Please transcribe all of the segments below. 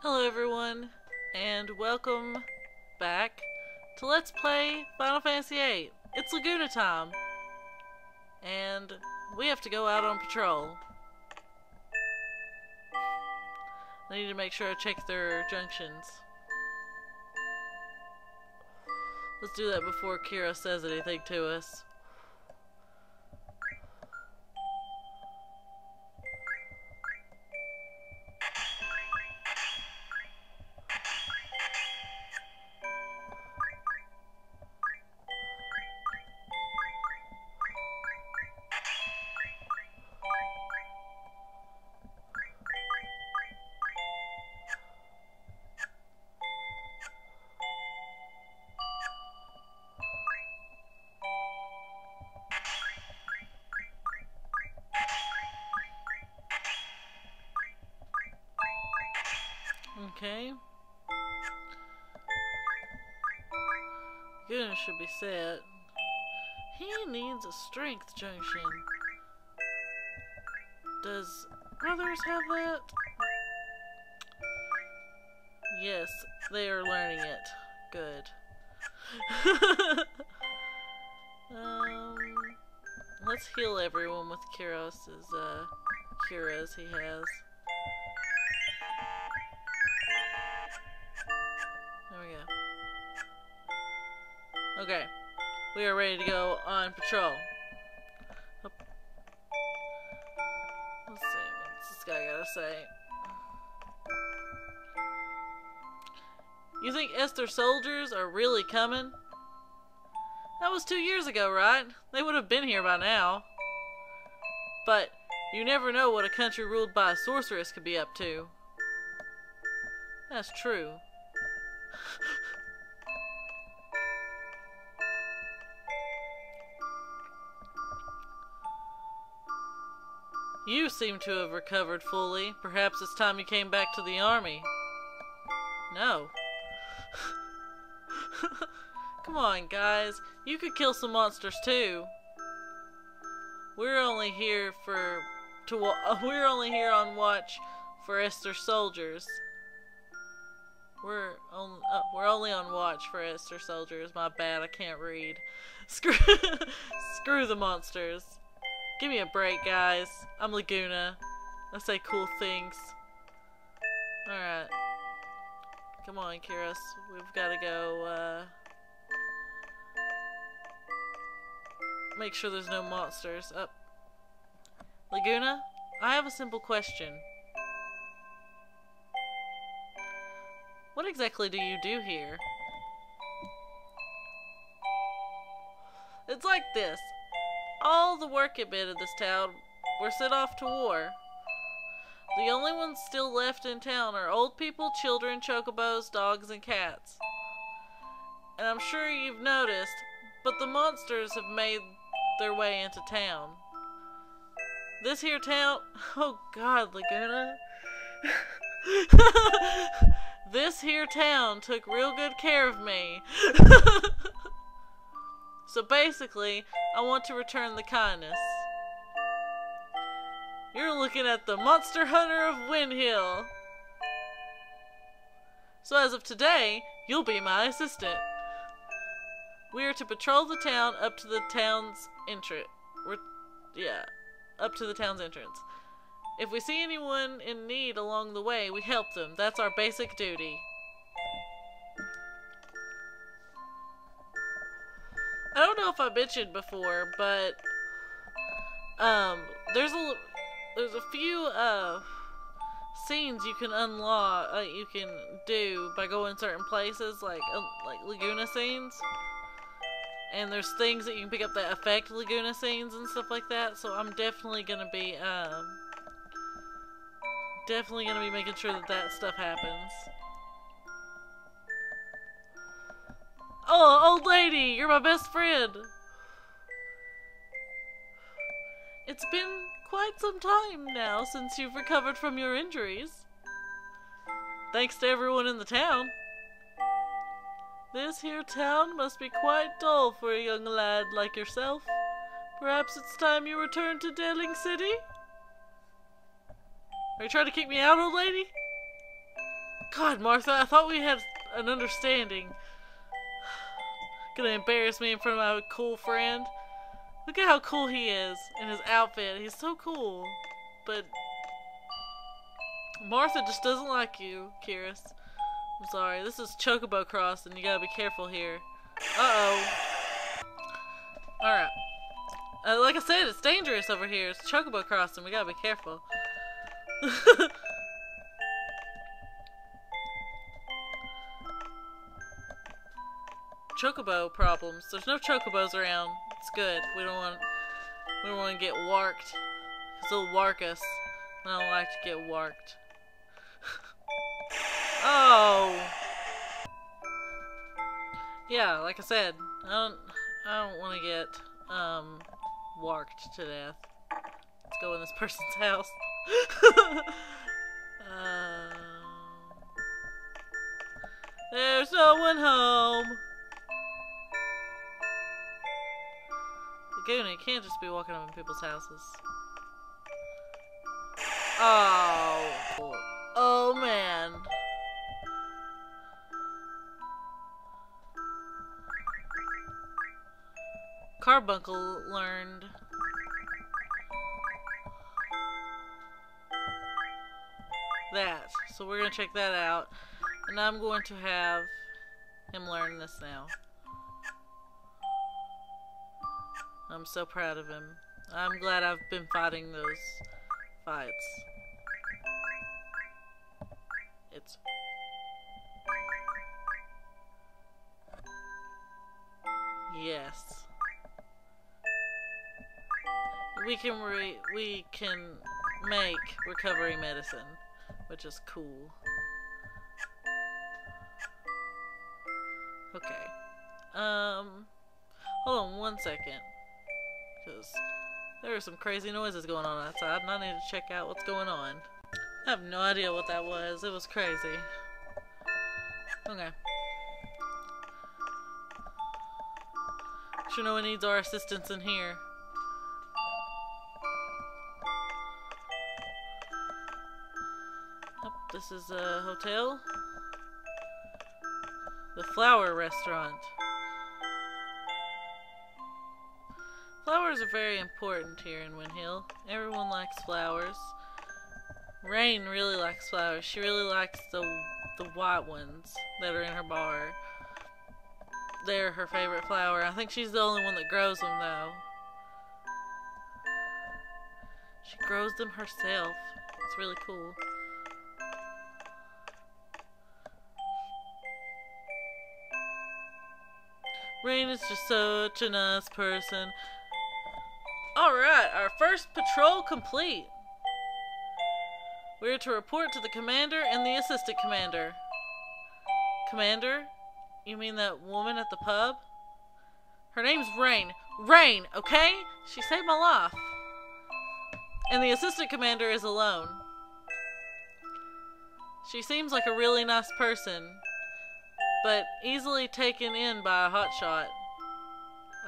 Hello everyone, and welcome back to Let's Play Final Fantasy VIII. It's Laguna time, and we have to go out on patrol. I need to make sure I check their junctions. Let's do that before Kiros says anything to us. Okay. Laguna should be set. He needs a strength junction. Does others have that? Yes, they are learning it. Good. Let's heal everyone with Kiros's curas he has. Okay, we are ready to go on patrol. Oop. Let's see what's this guy gotta say. You think Esther soldiers are really coming? That was 2 years ago, right? They would have been here by now. But you never know what a country ruled by a sorceress could be up to. That's true. You seem to have recovered fully. Perhaps it's time you came back to the army. No. Come on, guys. You could kill some monsters too. We're only here on watch for Esther's soldiers. We're only on watch for Esther's soldiers. My bad. I can't read. Screw the monsters. Give me a break, guys. I'm Laguna. I say cool things. Alright. Come on, Kiros. We've gotta go, make sure there's no monsters. Up. Laguna, I have a simple question. What exactly do you do here? It's like this. All the working men in this town were sent off to war. The only ones still left in town are old people, children, chocobos, dogs, and cats. And I'm sure you've noticed, but the monsters have made their way into town. This here town... Oh God, Laguna. This here town took real good care of me. So basically, I want to return the kindness. You're looking at the monster hunter of Winhill. So as of today, you'll be my assistant. We are to patrol the town up to the town's entrance. Up to the town's entrance. If we see anyone in need along the way, we help them. That's our basic duty. I don't know if I mentioned before, but there's a few scenes you can unlock, you can do by going certain places, like Laguna scenes, and there's things that you can pick up that affect Laguna scenes and stuff like that. So I'm definitely gonna be making sure that that stuff happens. Oh, old lady, you're my best friend. It's been quite some time now since you've recovered from your injuries. Thanks to everyone in the town. This here town must be quite dull for a young lad like yourself. Perhaps it's time you return to Deling City? Are you trying to kick me out, old lady? God, Martha, I thought we had an understanding. Gonna embarrass me in front of my cool friend? Look at how cool he is in his outfit. He's so cool. But Martha just doesn't like you, Kiros. I'm sorry. This is Chocobo Cross, and you gotta be careful here. Uh-oh. Alright. Like I said, it's dangerous over here. It's Chocobo Cross, and we gotta be careful. Chocobo problems. There's no chocobos around. It's good. We don't want to get warked. Cause they'll wark us. I don't like to get warked. Oh. Yeah, like I said, I don't want to get warked to death. Let's go in this person's house. There's no one home. Laguna, you can't just be walking up in people's houses. Oh. Oh, man. Carbuncle learned. That. So we're going to check that out. And I'm going to have him learn this now. I'm so proud of him. I'm glad I've been fighting those fights. It's... Yes. We can make recovery medicine, which is cool. Okay. Hold on one second. Because there are some crazy noises going on outside, and I need to check out what's going on. I have no idea what that was. It was crazy. Okay. Sure, no one needs our assistance in here. Oh, this is a hotel. The Flower Restaurant. Flowers are very important here in Winhill. Everyone likes flowers. Rain really likes flowers. She really likes the white ones that are in her bar. They're her favorite flower. I think she's the only one that grows them, though. She grows them herself. It's really cool. Rain is just such a nice person. Alright, our first patrol complete. We're to report to the commander and the assistant commander. Commander? You mean that woman at the pub? Her name's Rain. Rain, okay? She saved my life. And the assistant commander is alone. She seems like a really nice person, but easily taken in by a hotshot.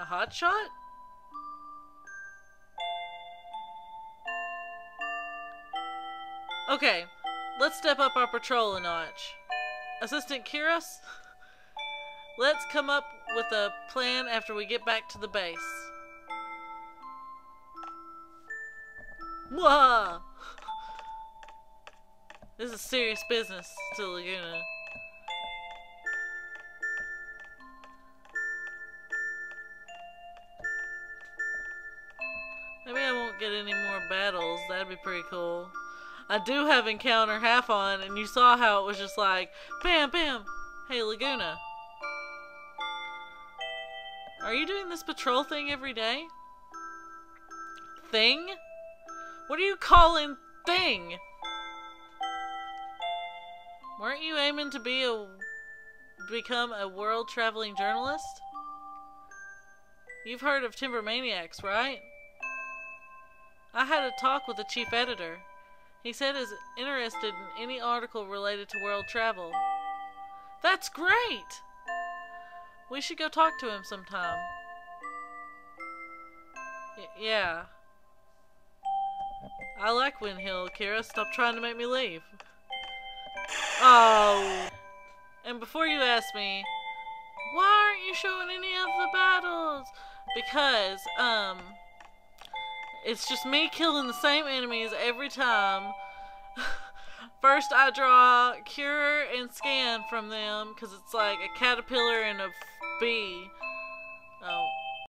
A hotshot? Okay, let's step up our patrol a notch. Assistant Kiros, let's come up with a plan after we get back to the base. Whoa! This is serious business to Laguna. Maybe I won't get any more battles. That'd be pretty cool. I do have encounter half on, and you saw how it was just like, bam, bam. Hey, Laguna. Are you doing this patrol thing every day? Thing? What are you calling thing? Weren't you aiming to become a world-traveling journalist? You've heard of Timber Maniacs, right? I had a talk with the chief editor. He said he's interested in any article related to world travel. That's great! We should go talk to him sometime. Yeah. I like Winhill, Kira. Stop trying to make me leave. Oh, And before you ask me, why aren't you showing any of the battles? Because, it's just me killing the same enemies every time. First I draw Cure and Scan from them, because it's like a caterpillar and a bee. Oh.